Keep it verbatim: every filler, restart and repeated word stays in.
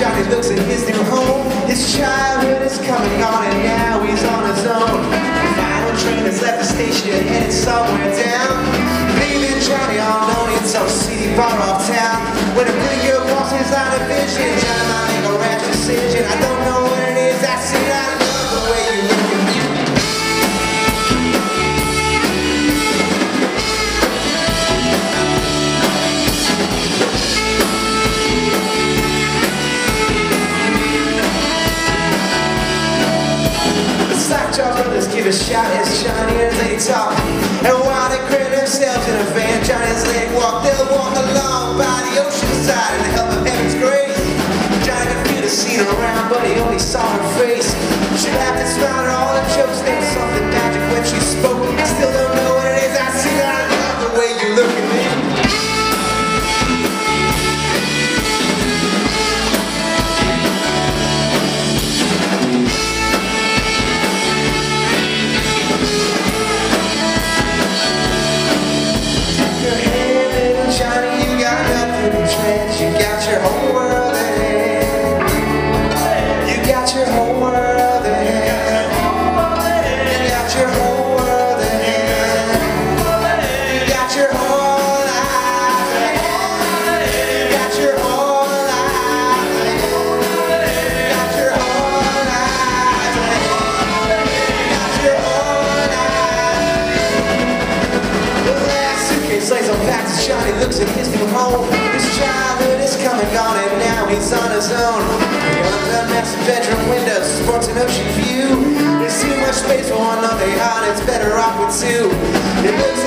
Johnny looks at his new home. His childhood is coming on and now he's on his own. The final train has left the station and headed somewhere down. Leaving Johnny all alone in some city far off town. When a million crosses out of vision, Johnny might make a rash decision. I don't know what it is, I see it, I love the way you look at me. Give a shot as Johnny as they talk, and while they crib themselves in a van, Johnny's leg walk, they'll walk along by the ocean side in the help of heaven's grace. Johnny could feel the scene around, but he only saw her face. She laughed and smiled at all her jokes. There was something magic when she spoke. I still don't know what it is. I see that I love the way you look at me. Johnny looks at his new home. His childhood is coming on and now he's on his own. The massive bedroom windows sports an ocean view. There's too much space for one another, and it's better off with two. It looks